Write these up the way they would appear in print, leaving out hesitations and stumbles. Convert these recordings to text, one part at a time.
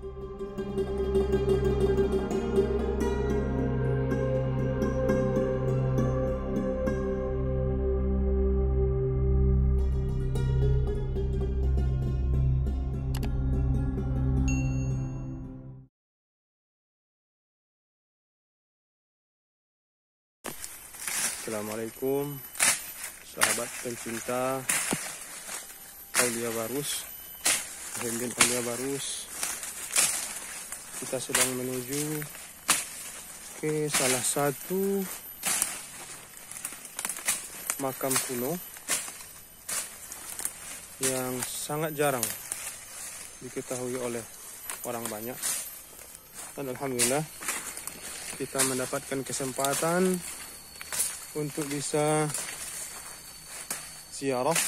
Assalamualaikum sahabat pencinta Auliya Barus, Muhibbin Auliya Barus. Kita sedang menuju ke salah satu makam kuno yang sangat jarang diketahui oleh orang banyak. Dan alhamdulillah kita mendapatkan kesempatan untuk bisa ziarah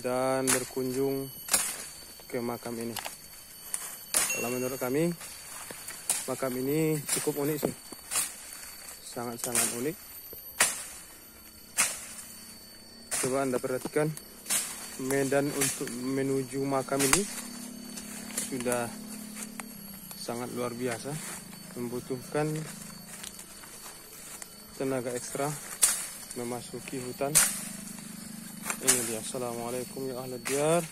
dan berkunjung ke makam ini. Kalau menurut kami, makam ini cukup unik sih, sangat-sangat unik. Coba Anda perhatikan, medan untuk menuju makam ini sudah sangat luar biasa, membutuhkan tenaga ekstra memasuki hutan. Ini dia. Assalamualaikum ya ahlad diyar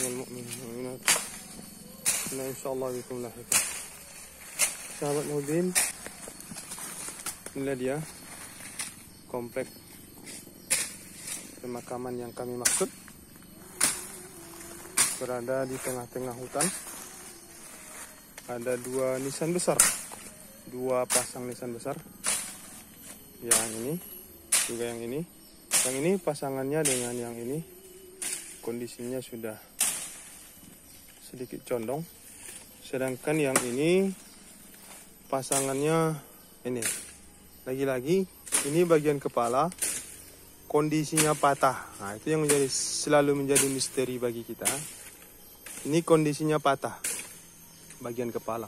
minal mu'minin wal mu'minat. Nah, insyaallah bikum lahiqan. Sahabat Muhibbin, inilah dia komplek pemakaman yang kami maksud, berada di tengah-tengah hutan. Ada dua pasang nisan besar. Yang ini juga yang ini pasangannya dengan yang ini. Kondisinya sudah sedikit condong, sedangkan yang ini pasangannya ini lagi-lagi ini bagian kepala kondisinya patah. Nah, itu yang selalu menjadi misteri bagi kita. Ini kondisinya patah bagian kepala.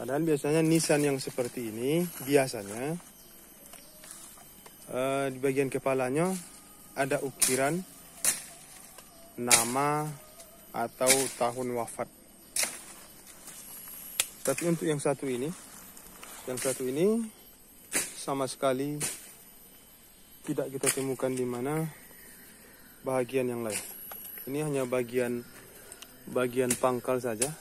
Padahal biasanya nisan yang seperti ini, biasanya di bagian kepalanya ada ukiran nama atau tahun wafat. Tapi untuk yang satu ini sama sekali tidak kita temukan di mana bagian yang lain. Ini hanya bagian pangkal saja.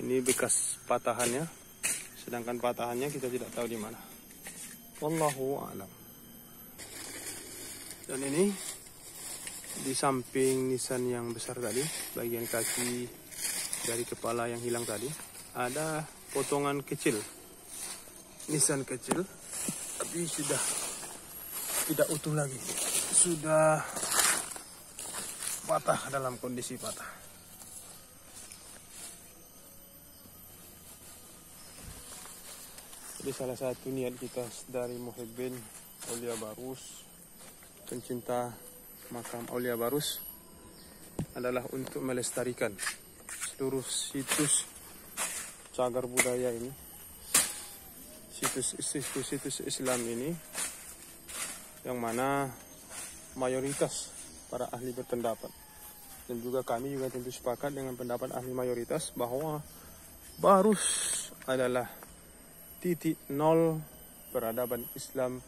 Ini bekas patahannya, sedangkan patahannya kita tidak tahu di mana. Wallahu a'lam. Dan ini di samping nisan yang besar tadi, bagian kaki dari kepala yang hilang tadi, ada potongan kecil, nisan kecil, tapi sudah tidak utuh lagi, sudah patah, dalam kondisi patah. Jadi salah satu niat kita dari Muhibbin Auliya Barus, pencinta makam Auliya Barus, adalah untuk melestarikan seluruh situs cagar budaya ini, situs-situs Islam ini, yang mana mayoritas para ahli berpendapat, dan juga kami juga tentu sepakat dengan pendapat ahli mayoritas bahwa Barus adalah titik nol peradaban Islam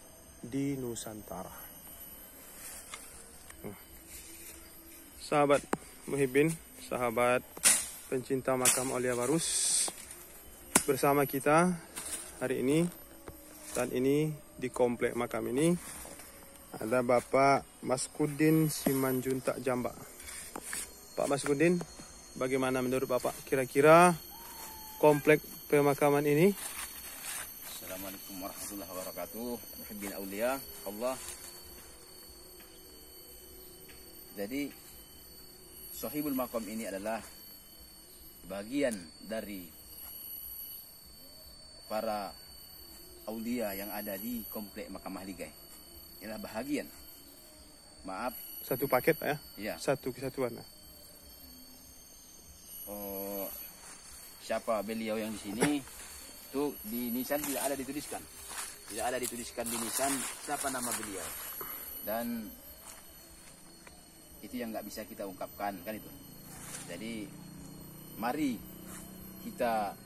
di Nusantara. Sahabat Muhibbin, sahabat pencinta makam Auliya Barus, bersama kita hari ini dan ini di komplek makam ini ada Bapak Mas Kudin Simanjuntak Jamba. Pak Mas Kudin, bagaimana menurut Bapak kira-kira komplek pemakaman ini? Assalamualaikum warahmatullahi wabarakatuh. Muhibbin Auliya Allah. Jadi Sahibul Maqam ini adalah bagian dari para Auliya yang ada di komplek Makam Ligai. Ialah bahagian. Maaf, satu paket Pak ya? Iya. Satu kesatuan. Oh, siapa beliau yang di sini? Itu di nisan tidak ada dituliskan di nisan siapa nama beliau, dan itu yang nggak bisa kita ungkapkan kan itu. Jadi mari kita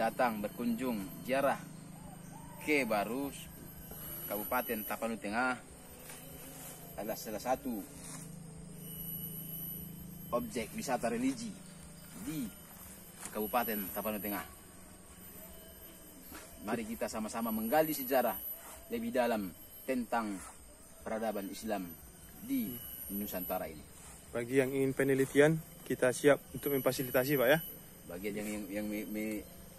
datang berkunjung ziarah ke Barus, Kabupaten Tapanuli Tengah. Adalah salah satu objek wisata religi di Kabupaten Tapanuli Tengah. Mari kita sama-sama menggali sejarah lebih dalam tentang peradaban Islam di Nusantara ini. Bagi yang ingin penelitian, kita siap untuk memfasilitasi, Pak, ya. Bagi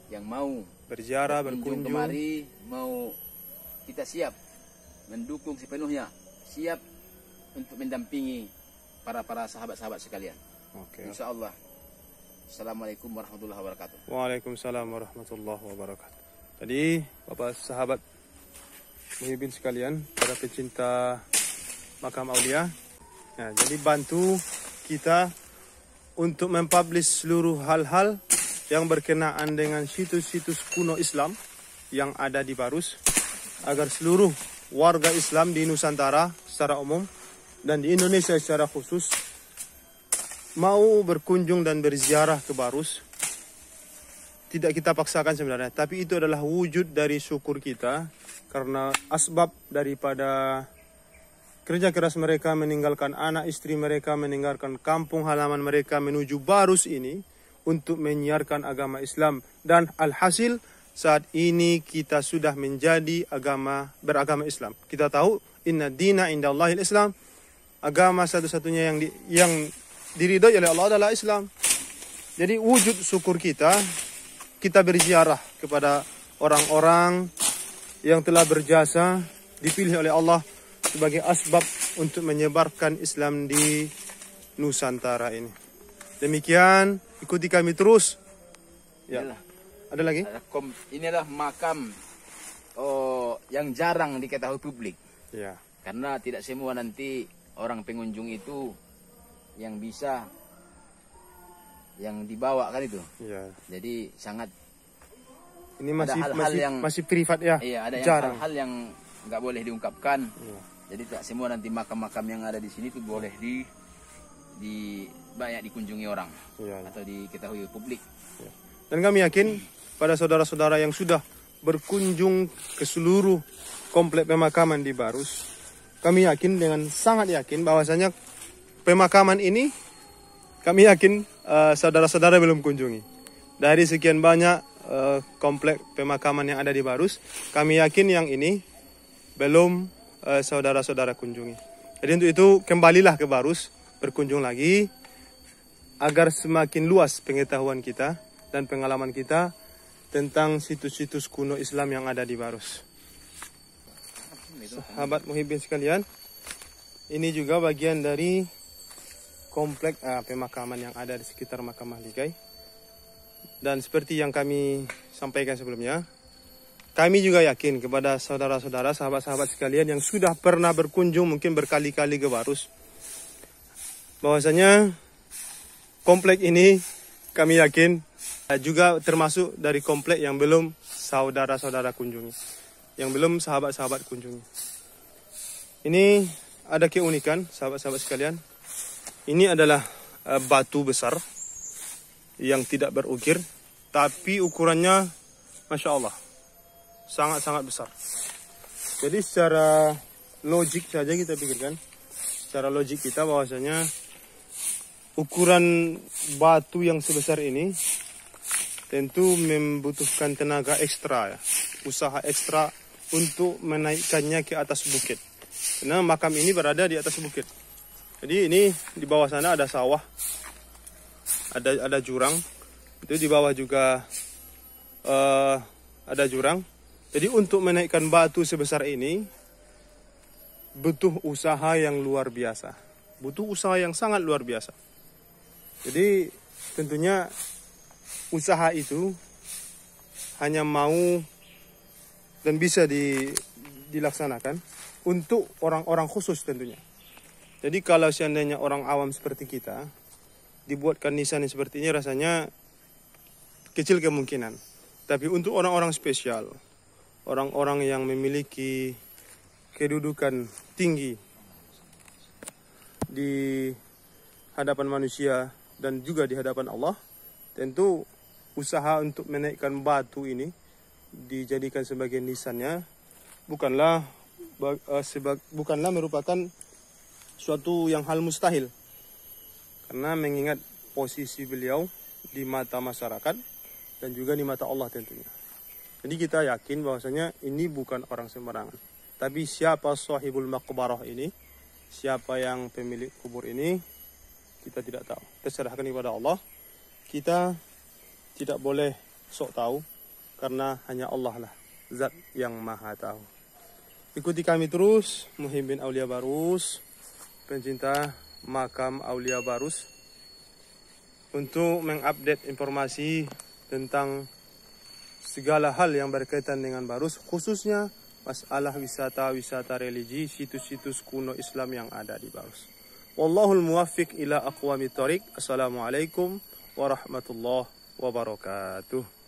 yang mau berziarah, berkunjung kemari, mau, kita siap mendukung sepenuhnya, siap untuk mendampingi para sahabat-sahabat sekalian. Oke. Insya Allah. Assalamualaikum warahmatullahi wabarakatuh. Waalaikumsalam warahmatullahi wabarakatuh. Tadi Bapak sahabat Muhibbin sekalian, para pecinta Makam Auliya. Nah, jadi bantu kita untuk mempublish seluruh hal-hal yang berkenaan dengan situs-situs kuno Islam yang ada di Barus, agar seluruh warga Islam di Nusantara secara umum dan di Indonesia secara khusus mau berkunjung dan berziarah ke Barus. Tidak kita paksakan sebenarnya, tapi itu adalah wujud dari syukur kita karena asbab daripada kerja keras mereka meninggalkan anak istri mereka, meninggalkan kampung halaman mereka menuju Barus ini untuk menyiarkan agama Islam. Dan alhasil saat ini kita sudah menjadi beragama Islam. Kita tahu inna dina indallahil Islam, agama satu-satunya yang diridhai oleh Allah adalah Islam. Jadi wujud syukur kita berziarah kepada orang-orang yang telah berjasa dipilih oleh Allah sebagai asbab untuk menyebarkan Islam di Nusantara ini. Demikian, ikuti kami terus. Ya. Ada lagi? Inilah makam yang jarang diketahui publik. Ya. Karena tidak semua nanti orang pengunjung itu yang bisa yang dibawa kan itu. Ya. Jadi sangat ini masih privat ya. Iya, ada jarang. Hal-hal yang nggak boleh diungkapkan. Ya. Jadi tak semua nanti makam-makam yang ada di sini itu boleh banyak dikunjungi orang atau diketahui publik. Dan kami yakin pada saudara-saudara yang sudah berkunjung ke seluruh komplek pemakaman di Barus, kami yakin dengan sangat yakin bahwasanya pemakaman ini kami yakin saudara-saudara belum kunjungi. Dari sekian banyak komplek pemakaman yang ada di Barus, kami yakin yang ini belum saudara-saudara kunjungi. Jadi untuk itu kembalilah ke Barus, berkunjung lagi, agar semakin luas pengetahuan kita dan pengalaman kita tentang situs-situs kuno Islam yang ada di Barus. Sahabat Muhibbin sekalian, ini juga bagian dari komplek pemakaman yang ada di sekitar Makam Ligai. Dan seperti yang kami sampaikan sebelumnya, kami juga yakin kepada saudara-saudara, sahabat-sahabat sekalian yang sudah pernah berkunjung mungkin berkali-kali ke Barus, bahwasanya komplek ini kami yakin juga termasuk dari komplek yang belum saudara-saudara kunjungi, yang belum sahabat-sahabat kunjungi. Ini ada keunikan, sahabat-sahabat sekalian. Ini adalah batu besar yang tidak berukir, tapi ukurannya Masya Allah, sangat-sangat besar. Jadi secara logik saja kita pikirkan, secara logik kita bahwasanya ukuran batu yang sebesar ini tentu membutuhkan tenaga ekstra, usaha ekstra untuk menaikkannya ke atas bukit. Karena makam ini berada di atas bukit. Jadi ini di bawah sana ada sawah, ada jurang, itu di bawah juga ada jurang. Jadi untuk menaikkan batu sebesar ini butuh usaha yang luar biasa, butuh usaha yang sangat luar biasa. Jadi tentunya usaha itu hanya mau dan bisa dilaksanakan untuk orang-orang khusus tentunya. Jadi kalau seandainya orang awam seperti kita dibuatkan nisan seperti ini rasanya kecil kemungkinan. Tapi untuk orang-orang spesial, orang-orang yang memiliki kedudukan tinggi di hadapan manusia dan juga di hadapan Allah, tentu usaha untuk menaikkan batu ini dijadikan sebagai nisannya bukanlah merupakan suatu yang hal mustahil, karena mengingat posisi beliau di mata masyarakat dan juga di mata Allah tentunya. Jadi kita yakin bahwasanya ini bukan orang sembarangan. Tapi siapa sahibul maqbarah ini, siapa yang pemilik kubur ini, kita tidak tahu. Terserahkan kepada Allah. Kita tidak boleh sok tahu, karena hanya Allah lah zat yang maha tahu. Ikuti kami terus, Muhibbin Auliya Barus, pencinta Makam Auliya Barus, untuk mengupdate informasi tentang segala hal yang berkaitan dengan Barus, khususnya masalah wisata-wisata religi, situs-situs kuno Islam yang ada di Barus. Wallahul muwaffiq ila aqwamit thoriq. Assalamualaikum warahmatullahi wabarakatuh.